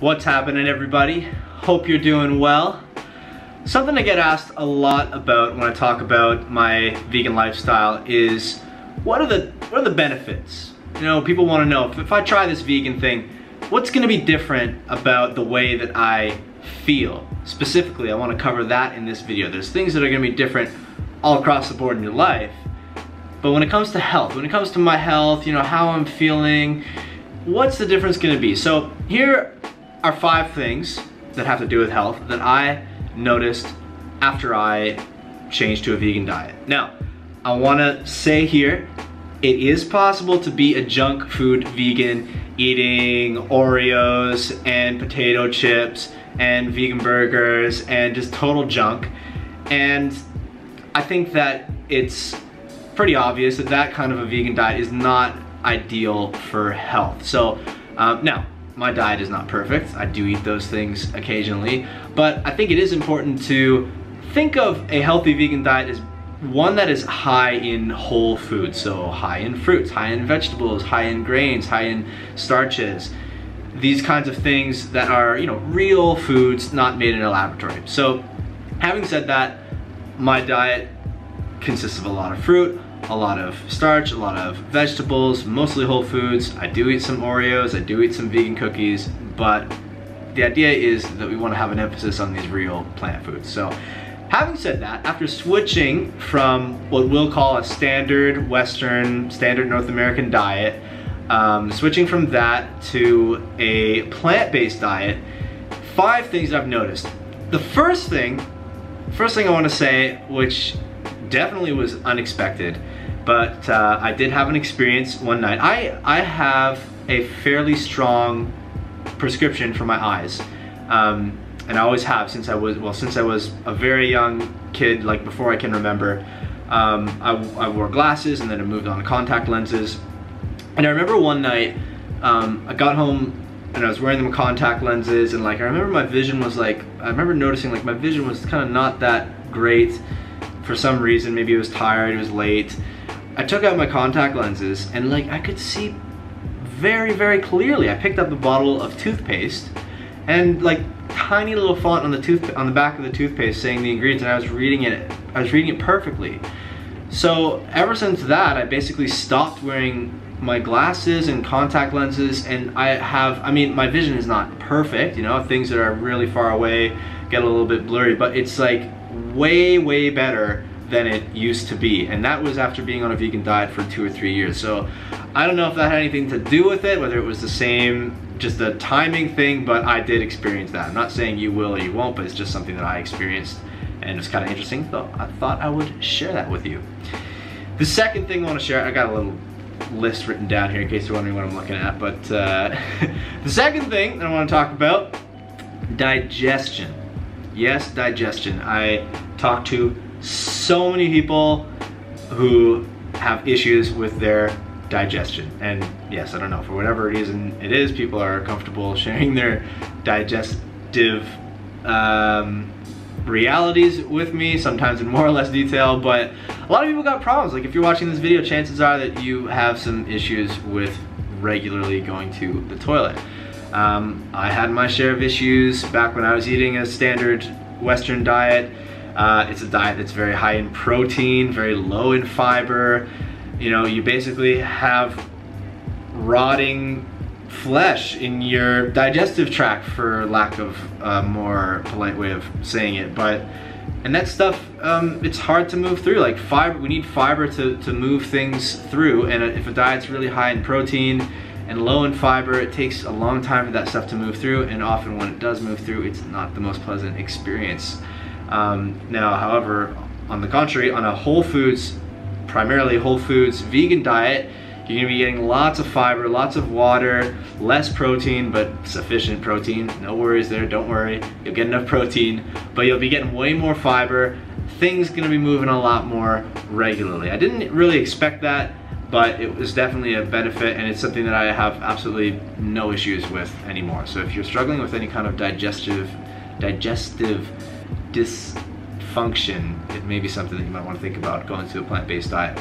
What's happening, everybody? Hope you're doing well. Something I get asked a lot about when I talk about my vegan lifestyle is what are the benefits? You know, people want to know if I try this vegan thing, what's going to be different about the way that I feel? Specifically, I want to cover that in this video. There's things that are going to be different all across the board in your life. But when it comes to health, when it comes to my health, you know, how I'm feeling, what's the difference going to be? So here are 5 things that have to do with health that I noticed after I changed to a vegan diet. Now, I want to say here, it is possible to be a junk food vegan, eating Oreos and potato chips and vegan burgers and just total junk. And I think that it's pretty obvious that that kind of a vegan diet is not ideal for health. So now, my diet is not perfect. I do eat those things occasionally, but I think it is important to think of a healthy vegan diet as one that is high in whole foods. So high in fruits, high in vegetables, high in grains, high in starches. These kinds of things that are, you know, real foods, not made in a laboratory. So having said that, my diet consists of a lot of fruit, a lot of starch, a lot of vegetables, mostly whole foods. I do eat some Oreos, I do eat some vegan cookies, but the idea is that we want to have an emphasis on these real plant foods. So having said that, after switching from what we'll call a standard Western, standard North American diet, switching from that to a plant-based diet, 5 things I've noticed. The first thing I want to say, which definitely was unexpected, but I did have an experience one night. I have a fairly strong prescription for my eyes, and I always have since I was a very young kid, like before I can remember. I wore glasses and then I moved on to contact lenses, and I remember one night I got home and I was wearing them contact lenses, and like I remember my vision was like, I remember noticing like my vision was kind of not that great. For some reason, maybe it was tired, it was late. I took out my contact lenses and like I could see very, very clearly. I picked up the bottle of toothpaste and like tiny little font on the back of the toothpaste saying the ingredients, and I was reading it perfectly. So ever since that, I basically stopped wearing my glasses and contact lenses, and I mean, my vision is not perfect, you know, things that are really far away get a little bit blurry, but it's like way, way better than it used to be. And that was after being on a vegan diet for 2 or 3 years. So I don't know if that had anything to do with it, whether it was the same, just a timing thing, but I did experience that. I'm not saying you will or you won't, but it's just something that I experienced, and it's kind of interesting, so I thought I would share that with you. The second thing I want to share, I got a little list written down here in case you're wondering what I'm looking at, but the second thing that I want to talk about, digestion. Yes, digestion. I talk to so many people who have issues with their digestion. And yes, I don't know, for whatever reason it is, people are comfortable sharing their digestive realities with me, sometimes in more or less detail, but a lot of people got problems. Like if you're watching this video, chances are that you have some issues with regularly going to the toilet. I had my share of issues back when I was eating a standard Western diet. It's a diet that's very high in protein, very low in fiber. You know, you basically have rotting flesh in your digestive tract, for lack of a more polite way of saying it. But, and that stuff, it's hard to move through. Like fiber, we need fiber to move things through. And if a diet's really high in protein and low in fiber, it takes a long time for that stuff to move through, and often when it does move through, it's not the most pleasant experience. Now, however, on the contrary, on a whole foods, primarily whole foods vegan diet, you're gonna be getting lots of fiber, lots of water, less protein, but sufficient protein. No worries there, don't worry. You'll get enough protein, but you'll be getting way more fiber. Things gonna be moving a lot more regularly. I didn't really expect that, but it was definitely a benefit, and it's something that I have absolutely no issues with anymore. So if you're struggling with any kind of digestive dysfunction, it may be something that you might want to think about going to a plant-based diet.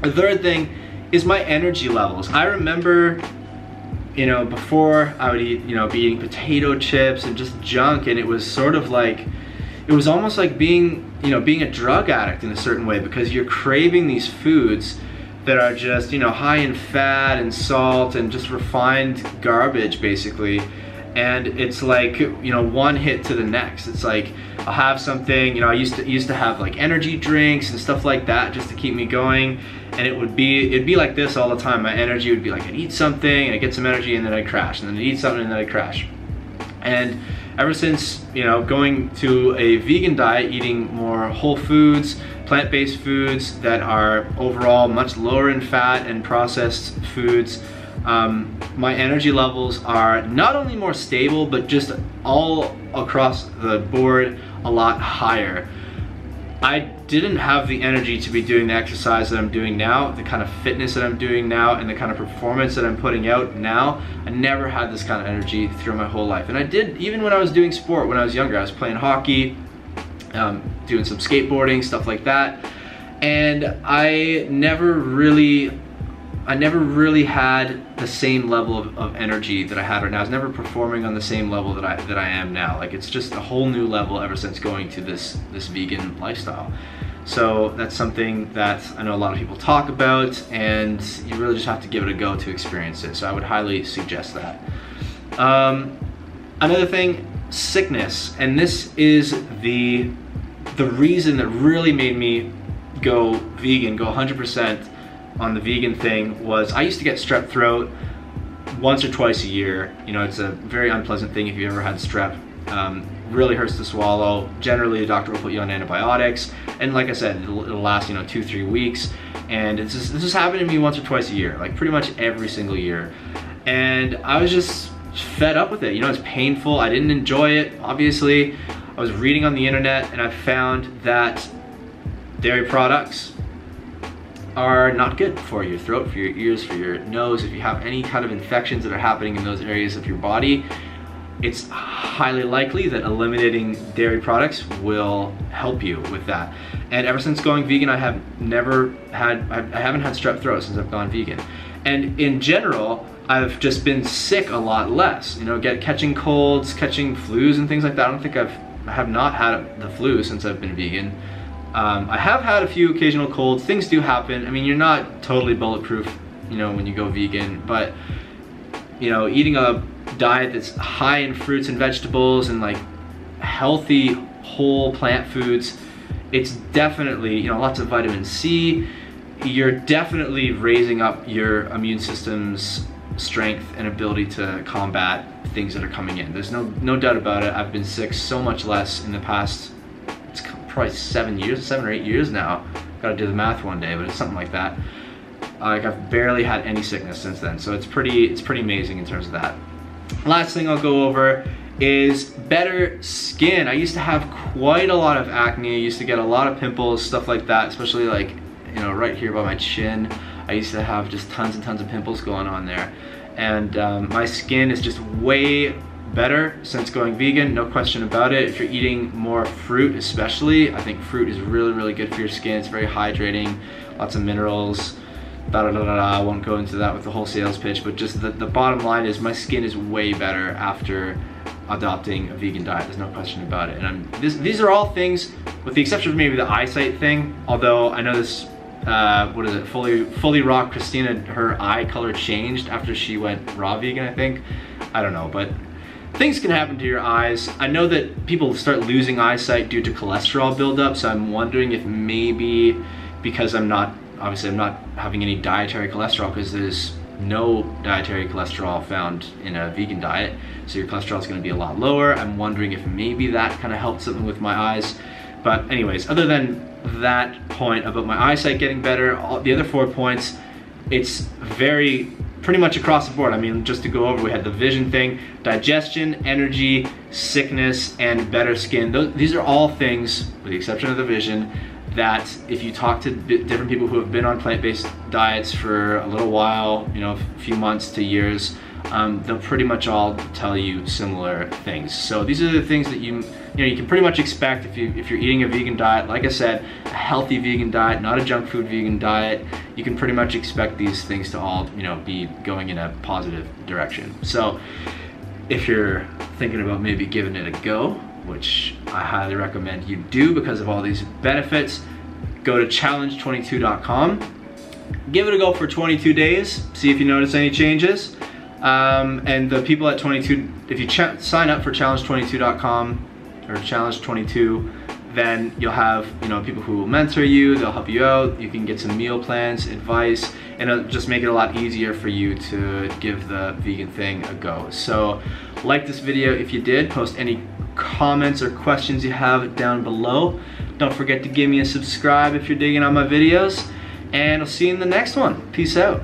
The third thing is my energy levels. I remember you know, before I would eat, be eating potato chips and just junk, and it was sort of like, it was almost like being, being a drug addict in a certain way, because you're craving these foods that are just, high in fat and salt and just refined garbage, basically. And it's like, one hit to the next. It's like, I'll have something, I used to have like energy drinks and stuff like that just to keep me going. And it'd be like this all the time. My energy would be like, I'd eat something and I'd get some energy and then I'd crash, and then I'd eat something and then I'd crash. And ever since, going to a vegan diet, eating more whole foods, plant-based foods that are overall much lower in fat and processed foods, my energy levels are not only more stable, but just all across the board a lot higher. I didn't have the energy to be doing the exercise that I'm doing now, the kind of fitness that I'm doing now, and the kind of performance that I'm putting out now. I never had this kind of energy through my whole life. And I did, even when I was doing sport when I was younger. I was playing hockey, doing some skateboarding, stuff like that. And I never really had the same level of energy that I had right now. I was never performing on the same level that I am now. Like, it's just a whole new level ever since going to this vegan lifestyle. So that's something that I know a lot of people talk about, and you really just have to give it a go to experience it. So I would highly suggest that. Another thing, sickness. And this is the reason that really made me go vegan, go 100%. On the vegan thing was I used to get strep throat once or twice a year. It's a very unpleasant thing if you've ever had strep. Really hurts to swallow. Generally, the doctor will put you on antibiotics, and like I said, it'll last 2-3 weeks. And it's just, this has happened to me once or twice a year, like pretty much every single year. And I was just fed up with it. It's painful. I didn't enjoy it. Obviously, I was reading on the internet, and I found that dairy products are not good for your throat, for your ears, for your nose. If you have any kind of infections that are happening in those areas of your body, it's highly likely that eliminating dairy products will help you with that. And ever since going vegan, I haven't had strep throat since I've gone vegan. And in general, I've just been sick a lot less. Catching colds, catching flus and things like that. I don't think I have not had the flu since I've been vegan. I have had a few occasional colds. Things do happen. I mean, you're not totally bulletproof, when you go vegan, but, eating a diet that's high in fruits and vegetables and like healthy whole plant foods, it's definitely, lots of vitamin C. You're definitely raising up your immune system's strength and ability to combat things that are coming in. There's no doubt about it. I've been sick so much less in the past, probably 7 or 8 years now. Gotta do the math one day, but it's something like that. Like, I've barely had any sickness since then, so it's pretty amazing in terms of that. Last thing I'll go over is better skin. I used to have quite a lot of acne. I used to get a lot of pimples, stuff like that, especially like, right here by my chin. I used to have just tons and tons of pimples going on there. And my skin is just way better since going vegan, no question about it. If you're eating more fruit especially, I think fruit is really, really good for your skin. It's very hydrating, lots of minerals, I won't go into that with the whole sales pitch, but just the bottom line is my skin is way better after adopting a vegan diet. There's no question about it. And these are all things, with the exception of maybe the eyesight thing, although I know this, what is it, Fully Raw Christina, her eye color changed after she went raw vegan, I think. I don't know, but things can happen to your eyes. I know that people start losing eyesight due to cholesterol buildup, so I'm wondering if maybe because I'm not having any dietary cholesterol, because there's no dietary cholesterol found in a vegan diet, so your cholesterol is going to be a lot lower. I'm wondering if maybe that kind of helped something with my eyes. But anyways, other than that point about my eyesight getting better, all the other 4 points, it's very pretty much across the board. I mean, just to go over, we had the vision thing, digestion, energy, sickness, and better skin. These are all things, with the exception of the vision, that if you talk to different people who have been on plant-based diets for a little while, a few months to years, they'll pretty much all tell you similar things. So these are the things that you can pretty much expect if you're eating a vegan diet. Like I said, a healthy vegan diet, not a junk food vegan diet. You can pretty much expect these things to all be going in a positive direction. So if you're thinking about maybe giving it a go, which I highly recommend you do because of all these benefits, go to challenge22.com. Give it a go for 22 days, see if you notice any changes. And the people at 22, if you sign up for challenge22.com or challenge22, then you'll have people who will mentor you, they'll help you out, you can get some meal plans, advice, and it'll just make it a lot easier for you to give the vegan thing a go. So like this video if you did, post any comments or questions you have down below. Don't forget to give me a subscribe if you're digging on my videos. And I'll see you in the next one. Peace out.